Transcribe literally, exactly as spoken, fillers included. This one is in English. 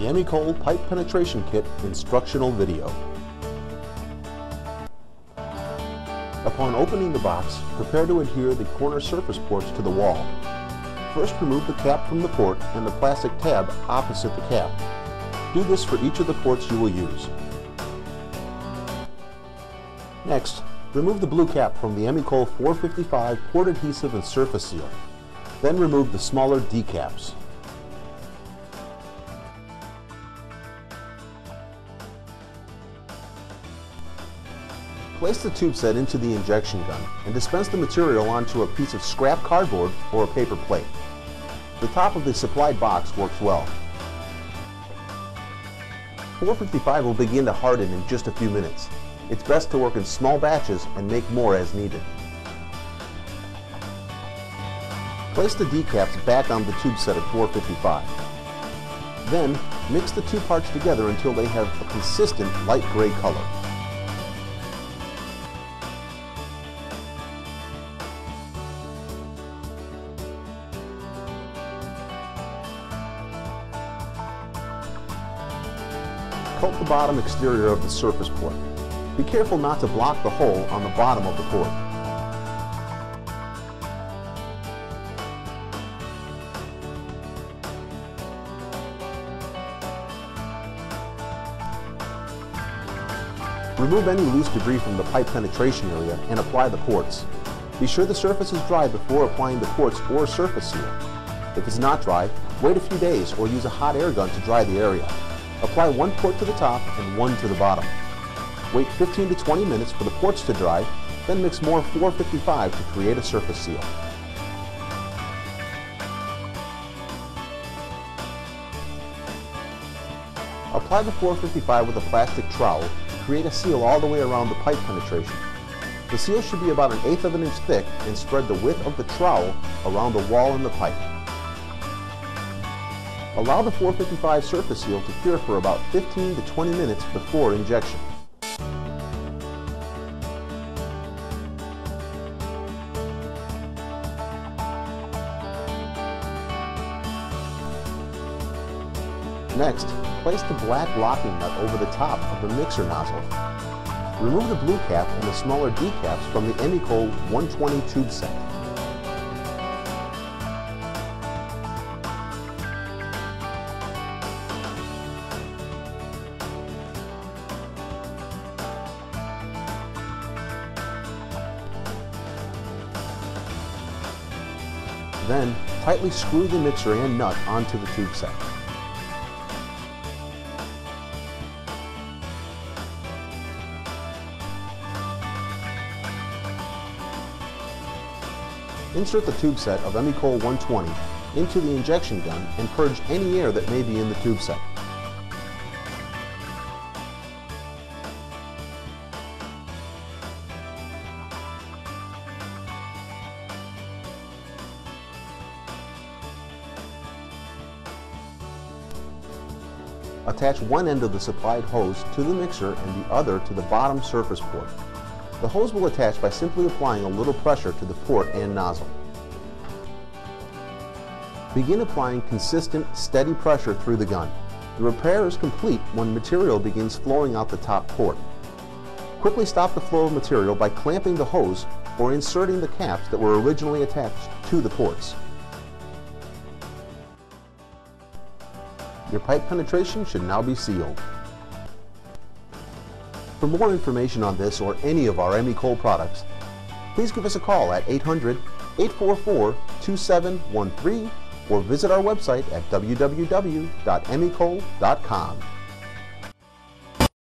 the Emecole Pipe Penetration Kit instructional video. Upon opening the box, prepare to adhere the corner surface ports to the wall. First, remove the cap from the port and the plastic tab opposite the cap. Do this for each of the ports you will use. Next, remove the blue cap from the Emecole four fifty-five port adhesive and surface seal. Then remove the smaller D caps. Place the tube set into the injection gun and dispense the material onto a piece of scrap cardboard or a paper plate. The top of the supplied box works well. four fifty-five will begin to harden in just a few minutes. It's best to work in small batches and make more as needed. Place the D caps back on the tube set at four fifty-five. Then, mix the two parts together until they have a consistent light gray color. Coat the bottom exterior of the surface port. Be careful not to block the hole on the bottom of the port. Remove any loose debris from the pipe penetration area and apply the ports. Be sure the surface is dry before applying the ports or surface seal. If it's not dry, wait a few days or use a hot air gun to dry the area. Apply one port to the top and one to the bottom. Wait fifteen to twenty minutes for the ports to dry, then mix more four fifty-five to create a surface seal. Apply the four fifty-five with a plastic trowel to create a seal all the way around the pipe penetration. The seal should be about an eighth of an inch thick and spread the width of the trowel around the wall and the pipe. Allow the four fifty-five surface seal to cure for about fifteen to twenty minutes before injection. Next, place the black locking nut over the top of the mixer nozzle. Remove the blue cap and the smaller D caps from the Emecole one twenty tube set. Then, tightly screw the mixer and nut onto the tube set. Insert the tube set of Emecole one twenty into the injection gun and purge any air that may be in the tube set. Attach one end of the supplied hose to the mixer and the other to the bottom surface port. The hose will attach by simply applying a little pressure to the port and nozzle. Begin applying consistent, steady pressure through the gun. The repair is complete when material begins flowing out the top port. Quickly stop the flow of material by clamping the hose or inserting the caps that were originally attached to the ports. Your pipe penetration should now be sealed. For more information on this or any of our Emecole products, please give us a call at eight hundred, eight four four, two seven one three or visit our website at w w w dot emecole dot com.